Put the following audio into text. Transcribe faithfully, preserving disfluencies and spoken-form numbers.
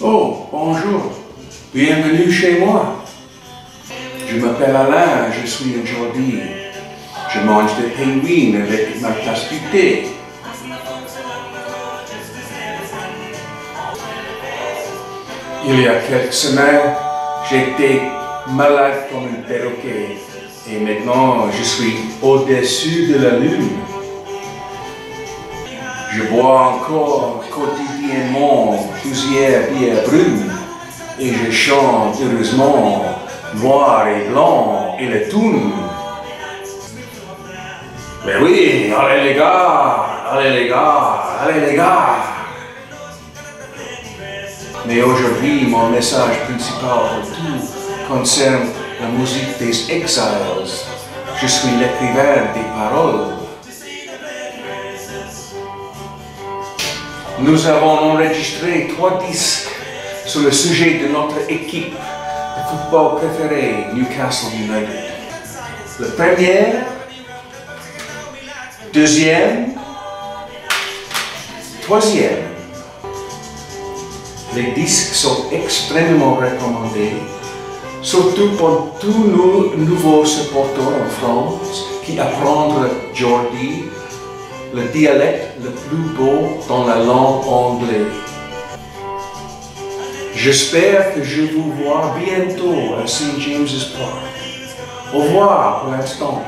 Oh, bonjour, bienvenue chez moi. Je m'appelle Alain, je suis aujourd'hui. Je mange des pingouins avec ma tasse de thé. Il y a quelques semaines, j'étais malade comme un perroquet et maintenant je suis au-dessus de la lune. Je bois encore quotidiennement plusieurs bières brunes et je chante heureusement noir et blanc et le tune. Mais oui, allez les gars, allez les gars, allez les gars. Mais aujourd'hui, mon message principal pour tout concerne la musique des Exiles. Je suis l'écrivain des paroles. Nous avons enregistré trois disques sur le sujet de notre équipe de football préférée, Newcastle United. Le premier, deuxième, troisième. Les disques sont extrêmement recommandés, surtout pour tous nos nouveaux supporters en France qui apprennent aujourd'hui le dialecte le plus beau dans la langue anglaise. J'espère que je vous vois bientôt à Saint James's Park. Au revoir pour l'instant.